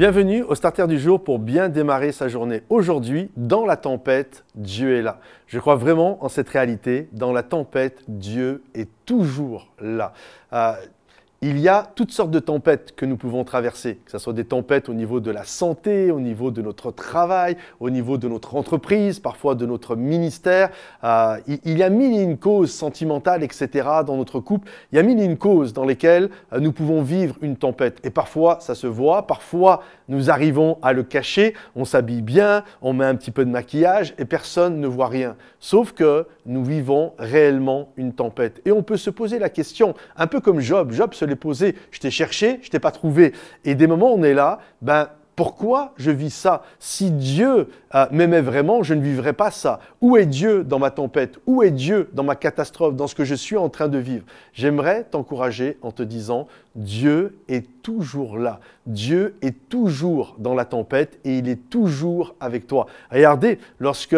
Bienvenue au Starter du jour pour bien démarrer sa journée. Aujourd'hui, dans la tempête, Dieu est là. Je crois vraiment en cette réalité. Dans la tempête, Dieu est toujours là. Il y a toutes sortes de tempêtes que nous pouvons traverser, que ce soit des tempêtes au niveau de la santé, au niveau de notre travail, au niveau de notre entreprise, parfois de notre ministère. Il y a mille et une causes sentimentales, etc. dans notre couple. Il y a mille et une causes dans lesquelles nous pouvons vivre une tempête. Et parfois, ça se voit. Parfois, nous arrivons à le cacher. On s'habille bien, on met un petit peu de maquillage et personne ne voit rien. Sauf que nous vivons réellement une tempête. Et on peut se poser la question, un peu comme Job. Job se poser, je t'ai cherché, je t'ai pas trouvé. Et des moments, on est là, pourquoi je vis ça? Si Dieu m'aimait vraiment, je ne vivrais pas ça. Où est Dieu dans ma tempête? Où est Dieu dans ma catastrophe, dans ce que je suis en train de vivre? J'aimerais t'encourager en te disant, Dieu est toujours là. Dieu est toujours dans la tempête et il est toujours avec toi. Regardez, lorsque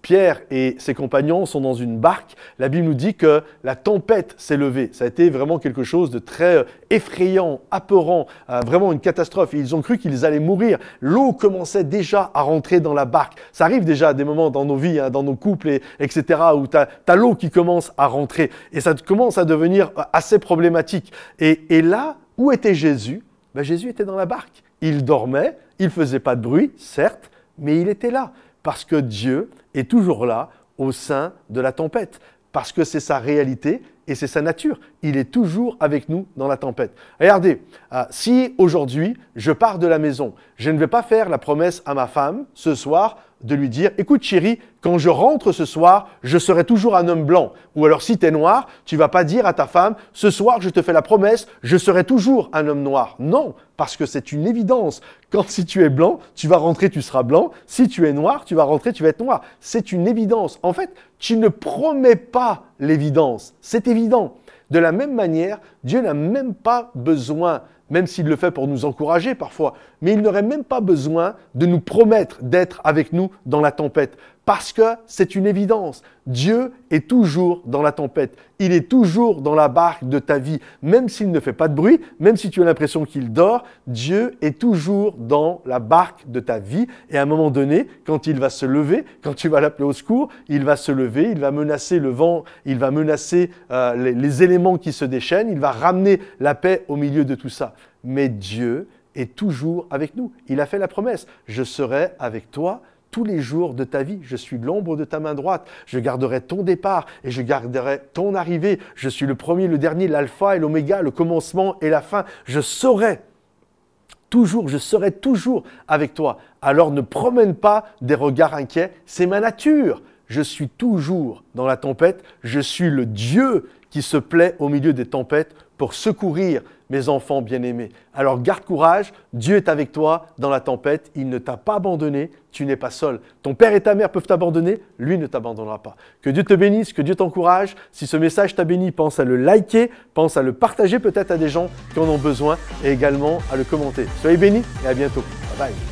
Pierre et ses compagnons sont dans une barque, la Bible nous dit que la tempête s'est levée. Ça a été vraiment quelque chose de très effrayant, apeurant, vraiment une catastrophe. Ils ont cru qu'ils allaient mourir. L'eau commençait déjà à rentrer dans la barque. Ça arrive déjà à des moments dans nos vies, dans nos couples, etc. où tu as l'eau qui commence à rentrer. Et ça commence à devenir assez problématique. Et là, où était Jésus? Jésus était dans la barque. Il dormait, il ne faisait pas de bruit, certes, mais il était là. Parce que Dieu est toujours là au sein de la tempête, parce que c'est sa réalité et c'est sa nature. Il est toujours avec nous dans la tempête. Regardez, si aujourd'hui je pars de la maison, je ne vais pas faire la promesse à ma femme ce soir de lui dire « Écoute chérie, quand je rentre ce soir, je serai toujours un homme blanc. » Ou alors si tu es noir, tu ne vas pas dire à ta femme « Ce soir, je te fais la promesse, je serai toujours un homme noir. » Non, parce que c'est une évidence. Quand si tu es blanc, tu vas rentrer, tu seras blanc. Si tu es noir, tu vas rentrer, tu vas être noir. C'est une évidence. En fait, tu ne promets pas l'évidence. C'est évident. De la même manière, Dieu n'a même pas besoin, même s'il le fait pour nous encourager parfois, mais il n'aurait même pas besoin de nous promettre d'être avec nous dans la tempête. Parce que c'est une évidence, Dieu est toujours dans la tempête, il est toujours dans la barque de ta vie. Même s'il ne fait pas de bruit, même si tu as l'impression qu'il dort, Dieu est toujours dans la barque de ta vie. Et à un moment donné, quand il va se lever, quand tu vas l'appeler au secours, il va se lever, il va menacer le vent, il va menacer les éléments qui se déchaînent, il va ramener la paix au milieu de tout ça. Mais Dieu est toujours avec nous. Il a fait la promesse, je serai avec toi tous les jours de ta vie, je suis l'ombre de ta main droite, je garderai ton départ et je garderai ton arrivée, je suis le premier, le dernier, l'alpha et l'oméga, le commencement et la fin, je serai toujours avec toi. Alors ne promène pas des regards inquiets, c'est ma nature, je suis toujours dans la tempête, je suis le Dieu qui se plaît au milieu des tempêtes pour secourir mes enfants bien-aimés. Alors garde courage, Dieu est avec toi dans la tempête, il ne t'a pas abandonné, tu n'es pas seul. Ton père et ta mère peuvent t'abandonner, lui ne t'abandonnera pas. Que Dieu te bénisse, que Dieu t'encourage. Si ce message t'a béni, pense à le liker, pense à le partager peut-être à des gens qui en ont besoin et également à le commenter. Soyez bénis et à bientôt. Bye bye.